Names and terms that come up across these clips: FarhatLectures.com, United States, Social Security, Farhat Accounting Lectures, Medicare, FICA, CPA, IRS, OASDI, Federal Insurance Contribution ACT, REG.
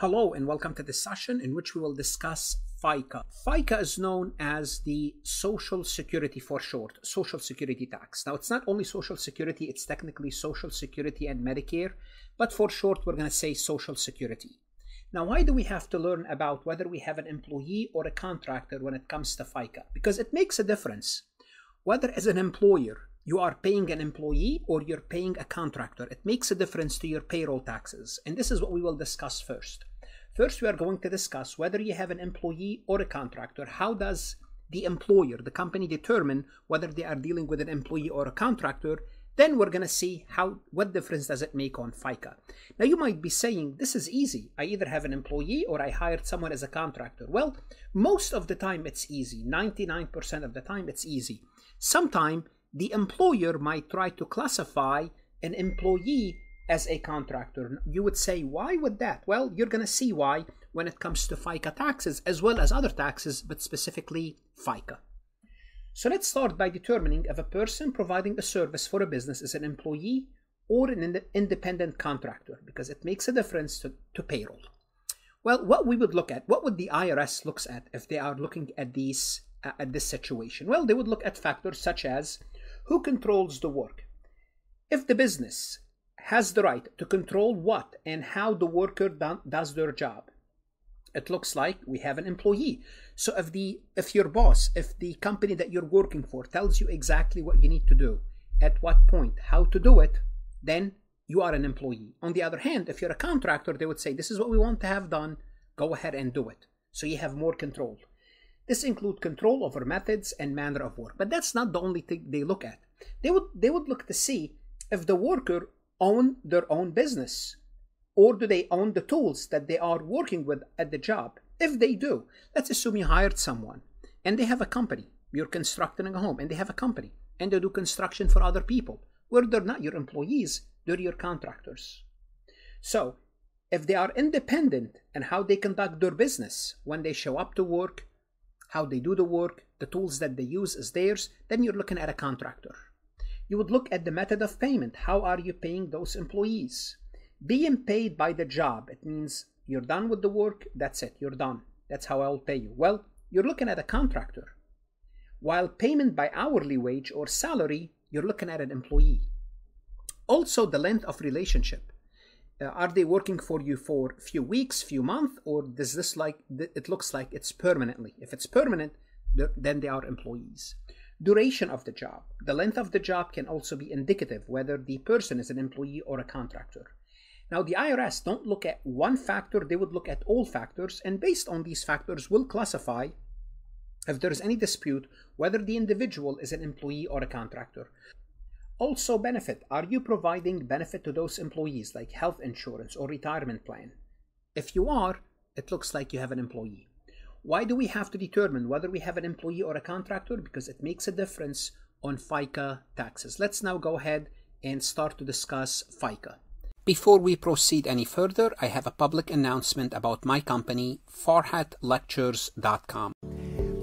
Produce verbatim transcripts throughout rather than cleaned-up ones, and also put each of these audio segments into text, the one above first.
Hello and welcome to this session in which we will discuss FICA. FICA is known as the Social Security for short, Social Security tax. Now it's not only Social Security, it's technically Social Security and Medicare, but for short we're going to say Social Security. Now why do we have to learn about whether we have an employee or a contractor when it comes to FICA? Because it makes a difference whether as an employer you are paying an employee or you're paying a contractor. It makes a difference to your payroll taxes. And this is what we will discuss first. First, we are going to discuss whether you have an employee or a contractor. How does the employer, the company, determine whether they are dealing with an employee or a contractor? Then we're going to see how what difference does it make on FICA. Now, you might be saying, this is easy. I either have an employee or I hired someone as a contractor. Well, most of the time it's easy. ninety-nine percent of the time it's easy. Sometimes the employer might try to classify an employee as a contractor. You would say, why would that? Well, you're going to see why when it comes to FICA taxes, as well as other taxes, but specifically FICA. So let's start by determining if a person providing a service for a business is an employee or an ind- independent contractor, because it makes a difference to, to payroll. Well, what we would look at, what would the I R S looks at if they are looking at, these, uh, at this situation? Well, they would look at factors such as who controls the work? If the business has the right to control what and how the worker done, does their job, it looks like we have an employee. So if the if your boss, if the company that you're working for tells you exactly what you need to do, at what point, how to do it, then you are an employee. On the other hand, if you're a contractor, they would say, this is what we want to have done, go ahead and do it. So you have more control. This includes control over methods and manner of work. But that's not the only thing they look at. They would, they would look to see if the worker own their own business, or do they own the tools that they are working with at the job. If they do, let's assume you hired someone and they have a company. You're constructing a home and they have a company and they do construction for other people. Where they're not your employees, they're your contractors. So if they are independent and how they conduct their business, when they show up to work, how they do the work, the tools that they use is theirs, then you're looking at a contractor. You would look at the method of payment. How are you paying those employees? Being paid by the job, it means you're done with the work, that's it, you're done. That's how I'll pay you. Well, you're looking at a contractor. While payment by hourly wage or salary, you're looking at an employee. Also, the length of relationship. Uh, are they working for you for a few weeks, few months, or does this like th it looks like it's permanently? If it's permanent, then they are employees. Duration of the job. The length of the job can also be indicative whether the person is an employee or a contractor. Now, the I R S don't look at one factor. They would look at all factors, and based on these factors, will classify if there is any dispute whether the individual is an employee or a contractor. Also benefit. Are you providing benefit to those employees like health insurance or retirement plan? If you are, it looks like you have an employee. Why do we have to determine whether we have an employee or a contractor? Because it makes a difference on FICA taxes. Let's now go ahead and start to discuss FICA. Before we proceed any further, I have a public announcement about my company, Farhat Lectures dot com.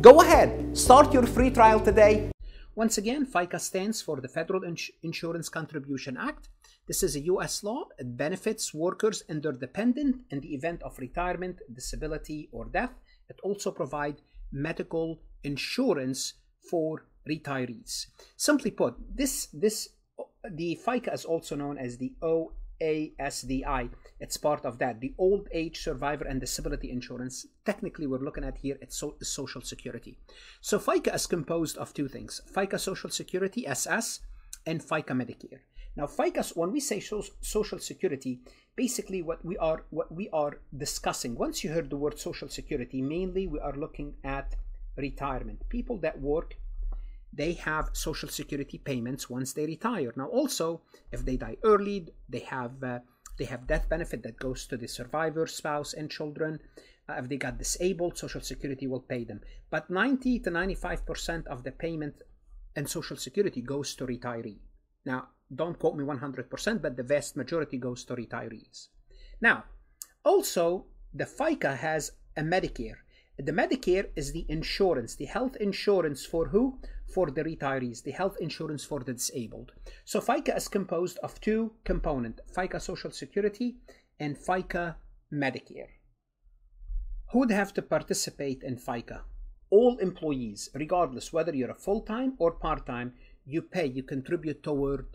Go ahead, start your free trial today. Once again, FICA stands for the Federal Ins- Insurance Contribution Act. This is a U S law. It benefits workers and their dependent in the event of retirement, disability, or death. It also provides medical insurance for retirees. Simply put, this, this, the FICA is also known as the O A S D I. It's part of that. The old age, survivor, and disability insurance, technically we're looking at here, it's so, Social Security. So FICA is composed of two things, FICA Social Security, S S, and FICA Medicare. Now FICA, when we say so, Social Security, basically what we are what we are discussing, once you heard the word Social Security, mainly we are looking at retirement. People that work, they have Social Security payments once they retire. Now also, if they die early, they have... Uh, They have death benefit that goes to the survivor, spouse, and children. Uh, if they got disabled, Social Security will pay them. But ninety to ninety-five percent of the payment in Social Security goes to retiree. Now, don't quote me one hundred percent, but the vast majority goes to retirees. Now, also, the FICA has a Medicare. The Medicare is the insurance, the health insurance for who? For the retirees, the health insurance for the disabled. So FICA is composed of two components, FICA Social Security and FICA Medicare. Who would have to participate in FICA? All employees, regardless whether you're a full-time or part-time, you pay, you contribute toward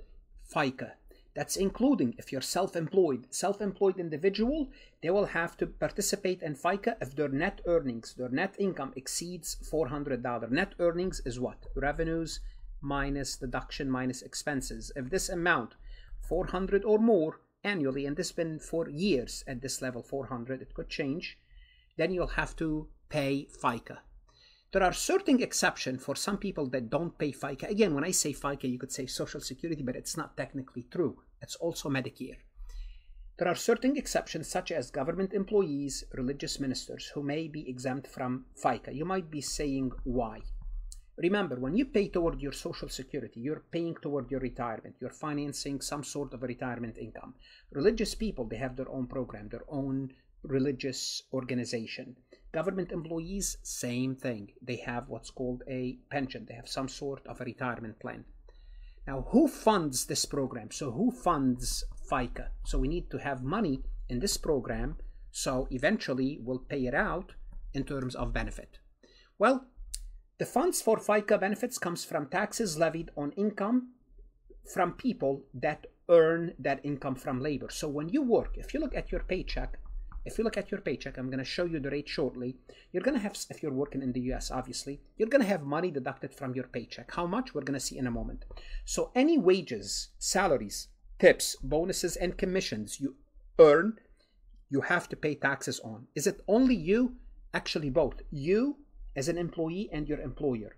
FICA. That's including if you're self-employed. Self-employed individual, they will have to participate in FICA if their net earnings, their net income exceeds four hundred dollars. Net earnings is what? Revenues minus deduction minus expenses. If this amount, four hundred or more annually, and this has been for years at this level, four hundred, it could change, then you'll have to pay FICA. There are certain exceptions for some people that don't pay FICA. Again, when I say FICA, you could say Social Security, but it's not technically true. It's also Medicare. There are certain exceptions, such as government employees, religious ministers, who may be exempt from FICA. You might be saying, why? Remember, when you pay toward your Social Security, you're paying toward your retirement. You're financing some sort of a retirement income. Religious people, they have their own program, their own religious organization. Government employees, same thing. They have what's called a pension. They have some sort of a retirement plan. Now, who funds this program? So who funds FICA? So we need to have money in this program, so eventually we'll pay it out in terms of benefit. Well, the funds for FICA benefits comes from taxes levied on income from people that earn that income from labor. So when you work, if you look at your paycheck, If you look at your paycheck, I'm going to show you the rate shortly. You're going to have, if you're working in the U S, obviously, you're going to have money deducted from your paycheck. How much? We're going to see in a moment. So any wages, salaries, tips, bonuses, and commissions you earn, you have to pay taxes on. Is it only you? Actually, both. You as an employee and your employer.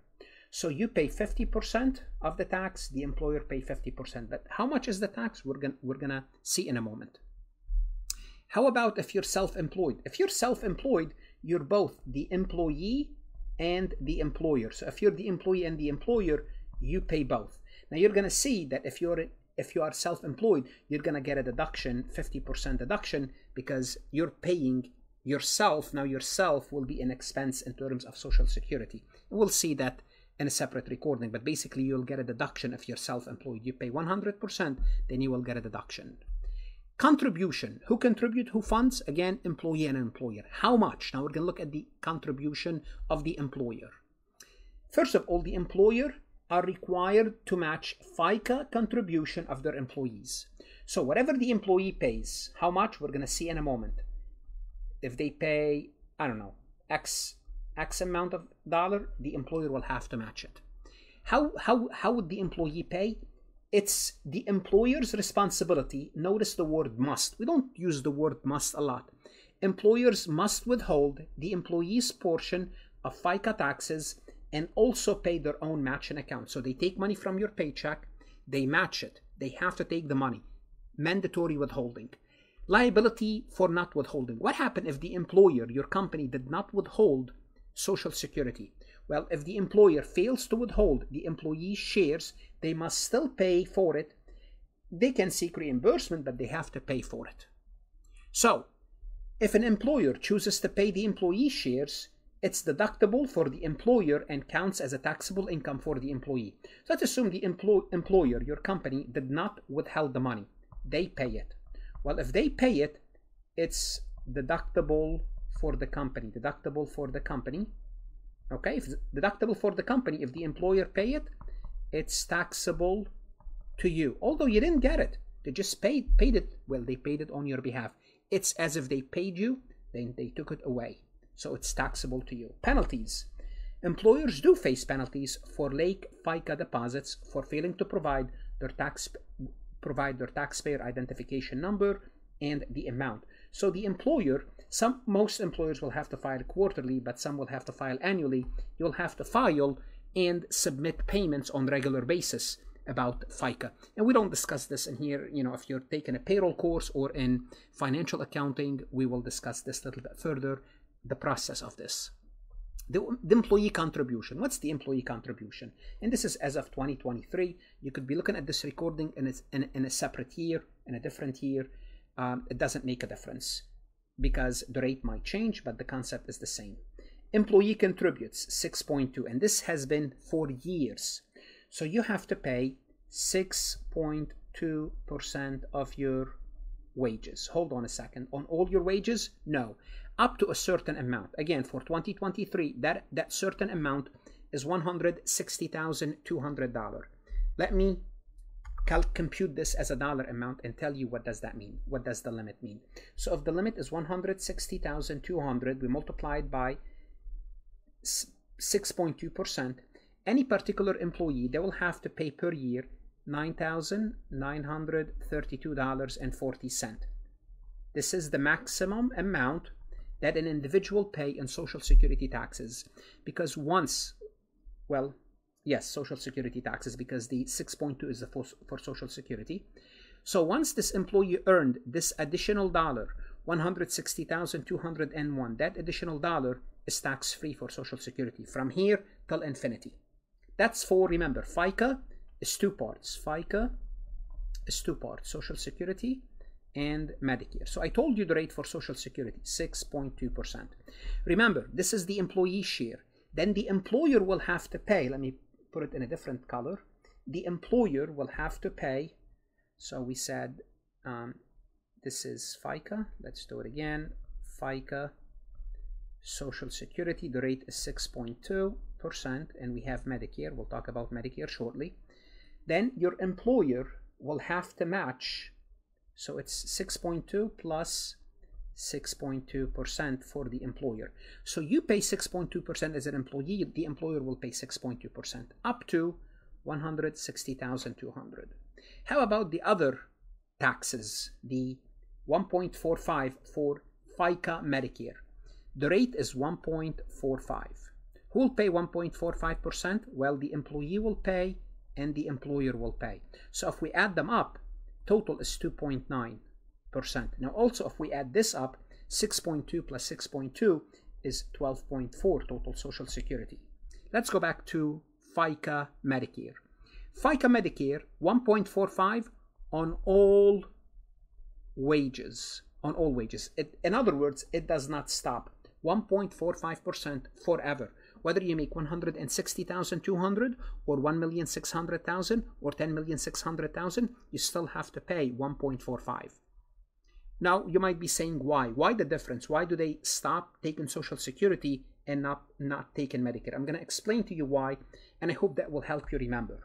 So you pay fifty percent of the tax, the employer pay fifty percent. But how much is the tax? We're going we're going to see in a moment. How about if you're self-employed? If you're self-employed, you're both the employee and the employer. So if you're the employee and the employer, you pay both. Now you're going to see that if you're if you are self-employed, you're going to get a deduction, fifty percent deduction, because you're paying yourself. Now yourself will be an expense in terms of Social Security. We'll see that in a separate recording, but basically you'll get a deduction if you're self-employed. You pay one hundred percent, then you will get a deduction. Contribution. Who contribute? Who funds? Again, employee and employer. How much? Now we're going to look at the contribution of the employer. First of all, the employer are required to match FICA contribution of their employees. So whatever the employee pays, how much? We're going to see in a moment. If they pay, I don't know, X, X amount of dollar, the employer will have to match it. How, how, how would the employee pay? It's the employer's responsibility. Notice the word must. We don't use the word must a lot. Employers must withhold the employee's portion of FICA taxes and also pay their own matching account. So they take money from your paycheck, they match it. They have to take the money. Mandatory withholding. Liability for not withholding. What happened if the employer, your company, did not withhold Social Security? Well, if the employer fails to withhold the employee's shares, they must still pay for it. They can seek reimbursement, but they have to pay for it. So, if an employer chooses to pay the employee shares, it's deductible for the employer and counts as a taxable income for the employee. Let's assume the empl- employer, your company, did not withhold the money. They pay it. Well, if they pay it, it's deductible for the company. Deductible for the company. Okay, if it's deductible for the company, if the employer pay it, it's taxable to you. Although you didn't get it, they just paid paid it. Well, they paid it on your behalf. It's as if they paid you, then they took it away. So it's taxable to you. Penalties. Employers do face penalties for late FICA deposits for failing to provide their tax provide their taxpayer identification number and the amount. So the employer, some most employers will have to file quarterly, but some will have to file annually. You'll have to file and submit payments on regular basis about FICA. And we don't discuss this in here. You know, if you're taking a payroll course or in financial accounting, we will discuss this a little bit further. the process of this. The, the employee contribution. What's the employee contribution? And this is as of twenty twenty-three. You could be looking at this recording and it's in, in a separate year, in a different year. Um, it doesn't make a difference because the rate might change, but the concept is the same. Employee contributes six point two, and this has been for years. So you have to pay six point two percent of your wages. Hold on a second. On all your wages? No. Up to a certain amount. Again, for twenty twenty-three, that, that certain amount is one hundred sixty thousand two hundred dollars. Let me compute this as a dollar amount and tell you what does that mean. What does the limit mean? So if the limit is one hundred sixty thousand two hundred dollars, we multiply it by six point two percent. Any particular employee, they will have to pay per year nine thousand nine hundred thirty-two dollars and forty cents. This is the maximum amount that an individual pay in Social Security taxes, because once, well, yes, Social Security taxes, because the six point two is the for, for Social Security. So once this employee earned this additional dollar, one hundred sixty thousand two hundred one dollars, that additional dollar is tax-free for Social Security from here till infinity. That's for, remember, FICA is two parts. FICA is two parts, Social Security and Medicare. So I told you the rate for Social Security, six point two percent. Remember, this is the employee share. Then the employer will have to pay, let me put it in a different color. The employer will have to pay, so we said, um, this is FICA, let's do it again, FICA, Social Security, the rate is six point two percent, and we have Medicare, we'll talk about Medicare shortly. Then your employer will have to match, so it's six point two plus six point two percent for the employer. So you pay six point two percent as an employee, the employer will pay six point two percent up to one hundred sixty thousand two hundred dollars. How about the other taxes, the one point four five for FICA Medicare? The rate is one point four five. Who will pay one point four five percent? Well, the employee will pay and the employer will pay. So if we add them up, total is two point nine. Now also if we add this up, six point two plus six point two is twelve point four total Social Security. Let's go back to FICA Medicare. FICA Medicare, one point four five on all wages, on all wages. It, in other words, it does not stop. one point four five percent forever. Whether you make one hundred sixty thousand two hundred dollars or one million six hundred thousand dollars or ten million six hundred thousand dollars, you still have to pay one point four five. Now, you might be saying, why? Why the difference? Why do they stop taking Social Security and not, not taking Medicare? I'm going to explain to you why, and I hope that will help you remember.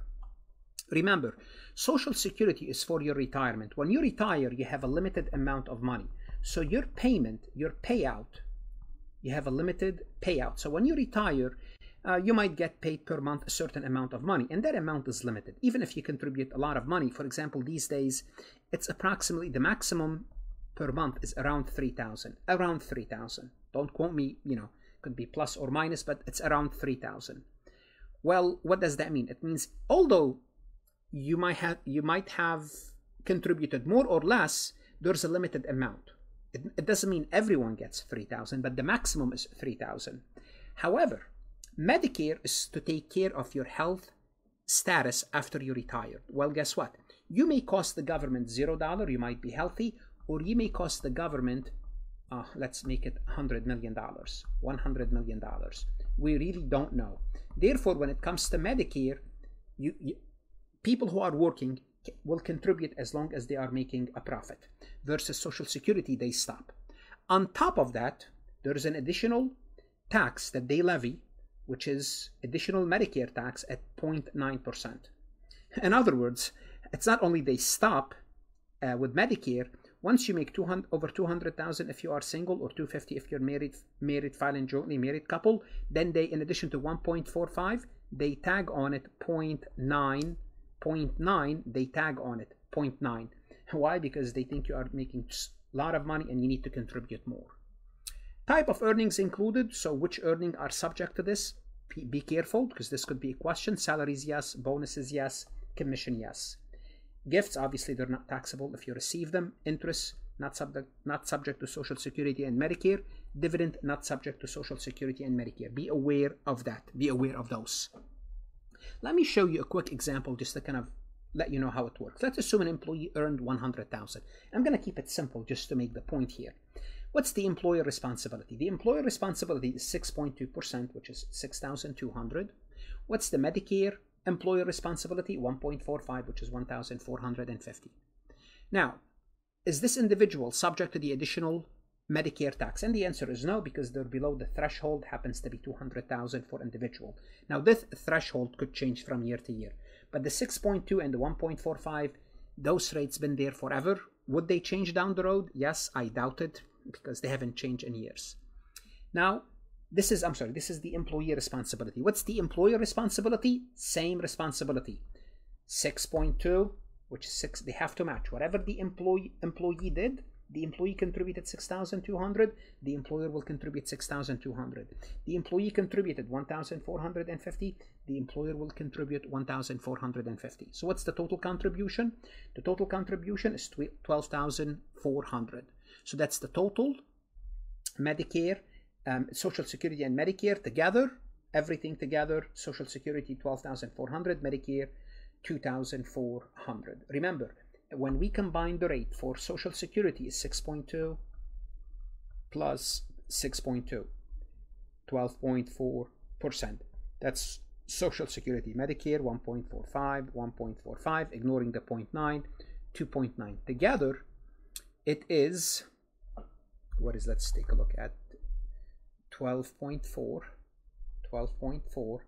Remember, Social Security is for your retirement. When you retire, you have a limited amount of money. So your payment, your payout, you have a limited payout. So when you retire, uh, you might get paid per month a certain amount of money, and that amount is limited. Even if you contribute a lot of money, for example, these days, it's approximately the maximum per month is around three thousand dollars, around three thousand dollars. Don't quote me, you know, could be plus or minus, but it's around three thousand dollars. Well, what does that mean? It means although you might have, you might have contributed more or less, there's a limited amount. It, it doesn't mean everyone gets three thousand dollars, but the maximum is three thousand dollars. However, Medicare is to take care of your health status after you retire. Well, guess what? You may cost the government zero dollars, you might be healthy, or you may cost the government, uh, let's make it one hundred million dollars, one hundred million dollars. We really don't know. Therefore, when it comes to Medicare, you, you, people who are working will contribute as long as they are making a profit. Versus Social Security, they stop. On top of that, there is an additional tax that they levy, which is additional Medicare tax at zero point nine percent. In other words, it's not only they stop uh, with Medicare. Once you make two hundred, over two hundred thousand dollars if you are single, or two hundred fifty thousand dollars if you're married, married, filing jointly married couple, then they, in addition to one point four five, they tag on it zero point nine, zero point nine, they tag on it zero point nine. Why? Because they think you are making a lot of money and you need to contribute more. Type of earnings included, so which earnings are subject to this? Be careful, because this could be a question. Salaries, yes. Bonuses, yes. Commission, yes. Gifts, obviously, they're not taxable if you receive them. Interest, not subject, not subject to Social Security and Medicare. dividend not subject to Social Security and Medicare. Be aware of that. Be aware of those. Let me show you a quick example just to kind of let you know how it works. Let's assume an employee earned one hundred thousand dollars. I'm going to keep it simple just to make the point here. What's the employer responsibility? The employer responsibility is six point two percent, which is six thousand two hundred dollars. What's the Medicare employer responsibility? one point four five, which is one thousand four hundred fifty dollars. Now, is this individual subject to the additional Medicare tax? And the answer is no, because they're below the threshold, happens to be two hundred thousand dollars for individual. Now, this threshold could change from year to year. But the six point two and the one point four five, those rates been there forever. Would they change down the road? Yes, I doubt it, because they haven't changed in years. Now, this is, I'm sorry, this is the employee responsibility. What's the employer responsibility? Same responsibility. six point two, which is six, they have to match. Whatever the employee employee did, the employee contributed six thousand two hundred dollars, the employer will contribute six thousand two hundred dollars. The employee contributed one thousand four hundred fifty dollars, the employer will contribute one thousand four hundred fifty dollars. So what's the total contribution? The total contribution is twelve thousand four hundred dollars. So that's the total Medicare, um, Social Security and Medicare together, everything together, Social Security twelve thousand four hundred dollars, Medicare two thousand four hundred dollars. Remember, when we combine the rate for Social Security is six point two plus six point two, twelve point four percent. That's Social Security. Medicare one point four five, one point four five, ignoring the zero point nine, two point nine. Together, it is, what is, let's take a look at twelve point four, twelve point four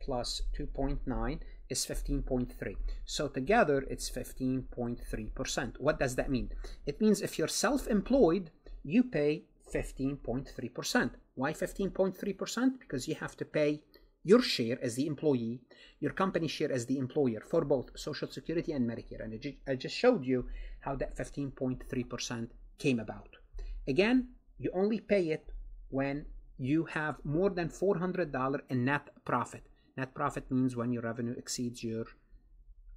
plus two point nine. is fifteen point three. So together it's fifteen point three percent. What does that mean? It means if you're self-employed, you pay fifteen point three percent. Why fifteen point three percent? Because you have to pay your share as the employee, your company share as the employer for both Social Security and Medicare. And I just showed you how that fifteen point three percent came about. Again, you only pay it when you have more than four hundred dollars in net profit. Net profit means when your revenue exceeds your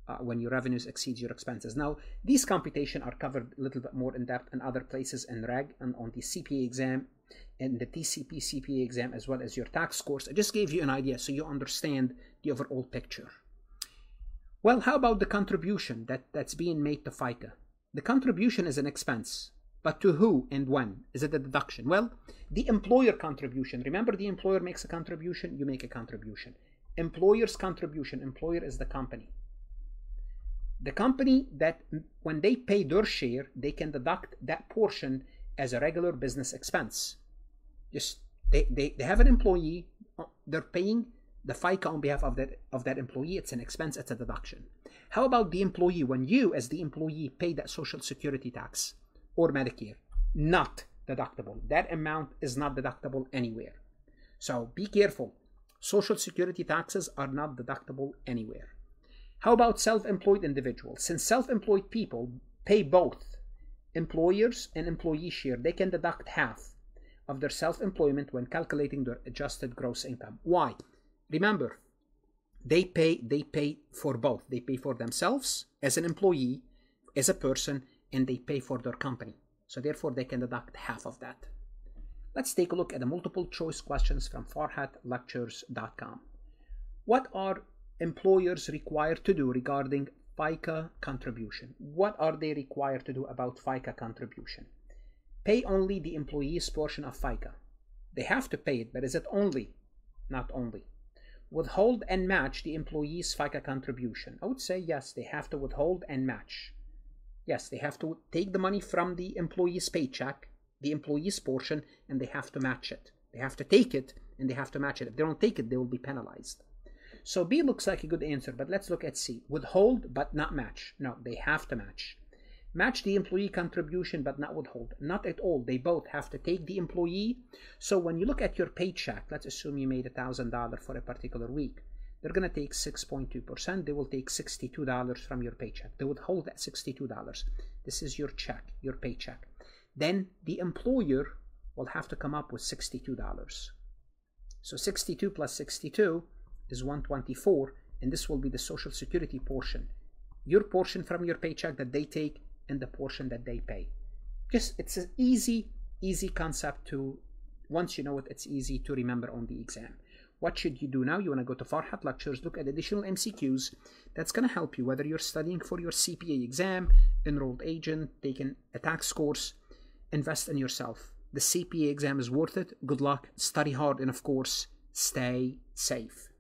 uh, when your revenues exceeds your expenses. Now, these computations are covered a little bit more in depth in other places in R E G and on the C P A exam and the T C P C P A exam, as well as your tax course. I just gave you an idea so you understand the overall picture. Well, how about the contribution that, that's being made to FICA? The contribution is an expense. But to who and when? Is it a deduction? Well, the employer contribution. Remember, the employer makes a contribution, you make a contribution. Employer's contribution, employer is the company. The company that when they pay their share, they can deduct that portion as a regular business expense. Just they, they, they have an employee, they're paying the FICA on behalf of that, of that employee. It's an expense, it's a deduction. How about the employee when you as the employee pay that Social Security tax or Medicare? Not deductible. That amount is not deductible anywhere. So be careful. Social Security taxes are not deductible anywhere. How about self-employed individuals? Since self-employed people pay both employers and employee share, they can deduct half of their self-employment when calculating their adjusted gross income. Why? Remember, they pay, they pay for both. They pay for themselves as an employee, as a person, and they pay for their company. So therefore, they can deduct half of that. Let's take a look at the multiple choice questions from Farhat Lectures dot com. What are employers required to do regarding FICA contribution? What are they required to do about FICA contribution? Pay only the employee's portion of FICA. They have to pay it, but is it only? Not only. Withhold and match the employee's FICA contribution. I would say yes, they have to withhold and match. Yes, they have to take the money from the employee's paycheck, the employee's portion, and they have to match it. They have to take it and they have to match it. If they don't take it, they will be penalized. So B looks like a good answer, but let's look at C. Withhold but not match. No, they have to match. Match the employee contribution but not withhold. Not at all. They both have to take the employee. So when you look at your paycheck, let's assume you made one thousand dollars for a particular week. They're going to take six point two percent. They will take sixty-two dollars from your paycheck. They withhold that sixty-two dollars. This is your check, your paycheck. Then the employer will have to come up with sixty-two dollars. So sixty-two plus sixty-two is one hundred twenty-four, and this will be the Social Security portion. Your portion from your paycheck that they take and the portion that they pay. Just, it's an easy, easy concept to Once you know it, it's easy to remember on the exam. What should you do now? You want to go to Farhat Lectures, look at additional M C Qs. That's going to help you, whether you're studying for your C P A exam, enrolled agent, taking a tax course. Invest in yourself. The C P A exam is worth it. Good luck. Study hard, and of course, stay safe.